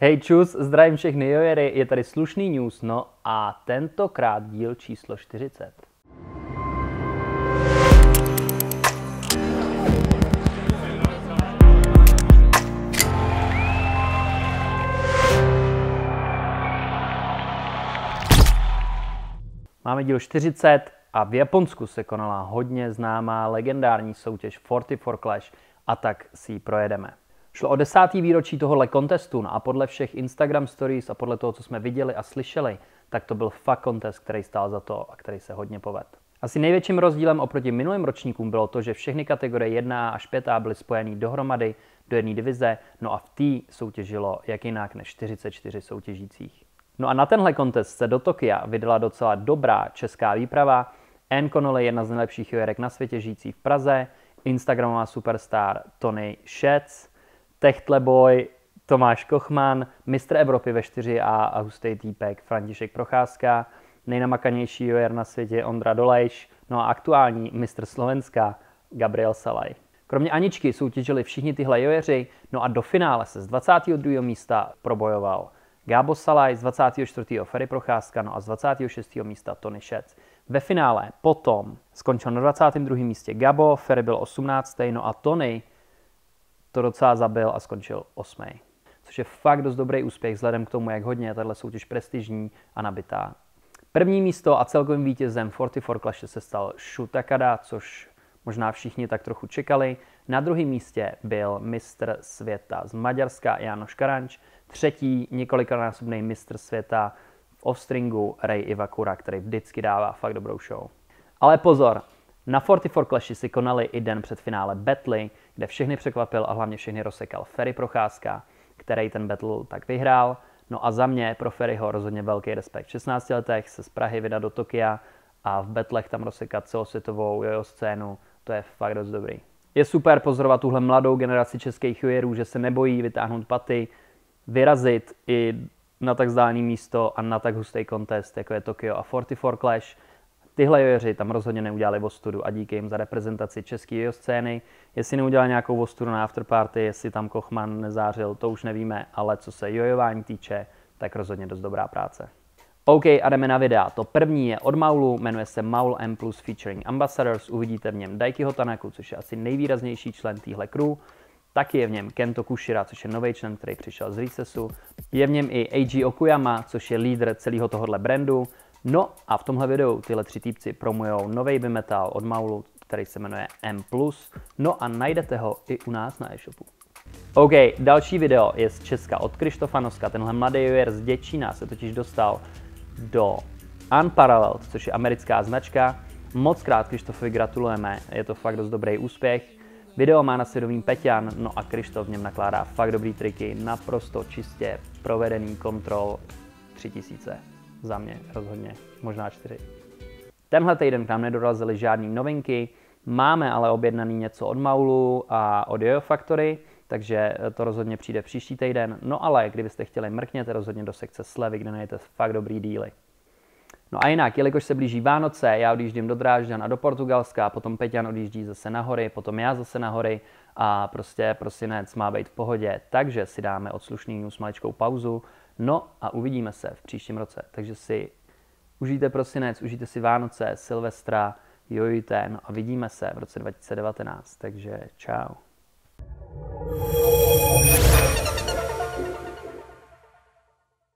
Hej čus, zdravím všechny jojery, je tady Slušný news, no a tentokrát díl číslo 40. Máme díl 40 a v Japonsku se konala hodně známá legendární soutěž 44CLASH a tak si ji projedeme. Šlo o 10. výročí tohohle kontestu a podle všech Instagram stories a podle toho, co jsme viděli a slyšeli, tak to byl fakt kontest, který stál za to a který se hodně povedl. Asi největším rozdílem oproti minulým ročníkům bylo to, že všechny kategorie 1 až 5 byly spojený dohromady do jedné divize, no a v té soutěžilo jak jinak než 44 soutěžících. No a na tenhle kontest se do Tokia vydala docela dobrá česká výprava. Ann Konole, jedna z nejlepších jojerek na světě žijící v Praze, instagramová superstar Tony Šec, Techtleboj, Tomáš Kochman, mistr Evropy ve 4A a hustej týpek František Procházka, nejnamakanější jojer na světě Ondra Dolejš, no a aktuální mistr Slovenska Gabriel Salaj. Kromě Aničky soutěžili všichni tyhle jojeři, no a do finále se z 22. místa probojoval Gábo Salaj, z 24. Ferry Procházka, no a z 26. místa Tony Šec. Ve finále potom skončil na 22. místě Gabo, Ferry byl 18. no a Tony to docela zabil a skončil 8. Což je fakt dost dobrý úspěch vzhledem k tomu, jak hodně je tato soutěž prestižní a nabitá. První místo a celkovým vítězem 44CLASH se stal Šutakada, což možná všichni tak trochu čekali. Na druhém místě byl mistr světa z Maďarska János Karanč, třetí několikanásobný mistr světa v offstringu Ray Ivakura, který vždycky dává fakt dobrou show. Ale pozor, na 44CLASHi si konali i den před finále battly, kde všechny překvapil a hlavně všechny rozsekal Ferry Procházka, který ten battle tak vyhrál. No a za mě pro Ferryho rozhodně velký respekt. V 16 letech se z Prahy vydat do Tokia a v battlech tam rozsekat celosvětovou jojo scénu, to je fakt dost dobrý. Je super pozorovat tuhle mladou generaci českých jojerů, že se nebojí vytáhnout paty, vyrazit i na tak vzdálené místo a na tak hustý kontest, jako je Tokio a 44CLASH. Tyhle jojeři tam rozhodně neudělali ostudu a díky jim za reprezentaci české jojo scény. Jestli neudělali nějakou ostudu na afterparty, jestli tam Kochman nezářil, to už nevíme, ale co se jojování týče, tak rozhodně dost dobrá práce. OK, a jdeme na videa. To první je od Maulu, jmenuje se Maul M+ featuring Ambassadors, uvidíte v něm Daikyho Tanaku, což je asi nejvýraznější člen téhle crew. Taky je v něm Kento Kušira, což je nový člen, který přišel z Recesu. Je v něm i Eiji Okuyama, což je lídr celého tohohle brandu. No a v tomhle videu tyhle tři týpci promujou nový bimetal od Maulu, který se jmenuje M+. No a najdete ho i u nás na e-shopu. OK, další video je z Česka od Krištofa Noska. Tenhle mladý jojer z Děčína se totiž dostal do Unparalleled, což je americká značka. Mockrát Krištofovi gratulujeme, je to fakt dost dobrý úspěch. Video má na svědomí Peťan, no a Krištof v něm nakládá fakt dobrý triky, naprosto čistě provedený kontrol 3000. Za mě rozhodně, možná 4. Tenhle týden k nám nedorazily žádné novinky, máme ale objednaný něco od Maulu a od Jojo Factory, takže to rozhodně přijde příští týden. No ale kdybyste chtěli, mrkněte rozhodně do sekce slevy, kde najdete fakt dobrý díly. No a jinak, jelikož se blíží Vánoce, já odjíždím do Drážďan a do Portugalska, potom Peťan odjíždí zase na hory, potom já zase na hory a prostě prosinec má být v pohodě, takže si dáme od Slušných news maličkou pauzu, no a uvidíme se v příštím roce, takže si užijte prosinec, užijte si Vánoce, Silvestra, jojujte, no a vidíme se v roce 2019, takže čau.